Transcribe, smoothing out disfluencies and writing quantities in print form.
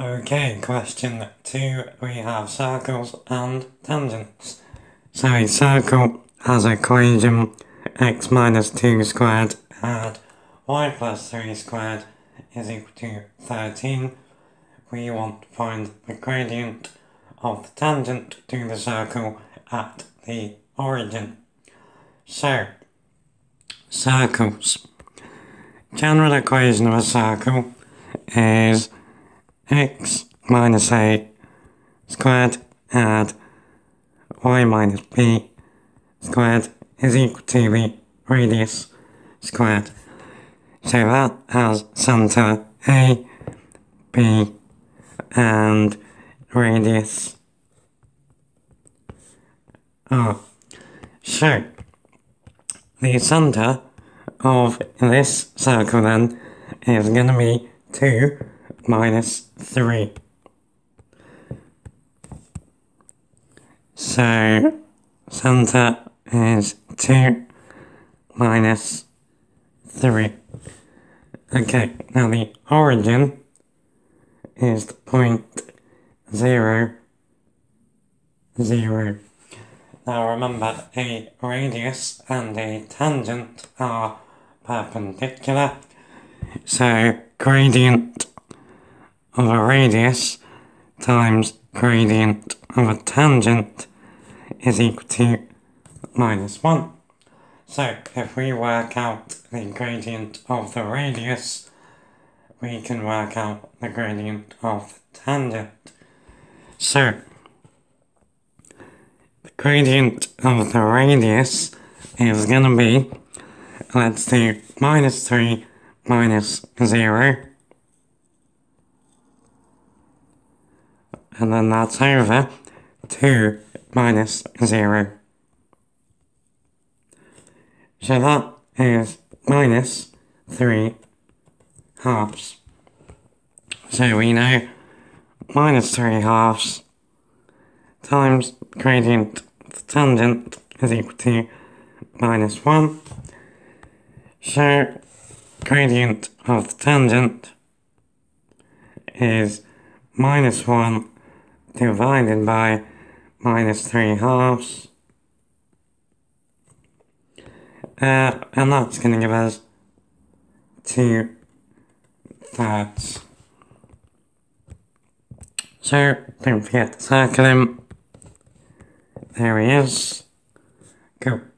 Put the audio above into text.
Okay, question 2, we have circles and tangents. So a circle has a equation x minus 2 squared and y plus 3 squared is equal to 13. We want to find the gradient of the tangent to the circle at the origin. So, circles. General equation of a circle is x minus a squared and y minus b squared is equal to the radius squared. So that has centre a, b and radius r. So the centre of this circle then is going to be 2 minus 3. So centre is 2 minus 3. Okay, now the origin is the point 0, 0. Now remember, a radius and a tangent are perpendicular, so gradient of a radius times gradient of a tangent is equal to minus 1. So if we work out the gradient of the radius, we can work out the gradient of the tangent. So the gradient of the radius is going to be, let's do minus 3 minus 0. And then that's over 2 minus 0. So that is minus 3 halves. So we know minus 3 halves times gradient of the tangent is equal to minus 1. So gradient of the tangent is minus 1 divided by minus 3 halves. And that's going to give us 2 thirds. So don't forget to circle him. There he is. Cool.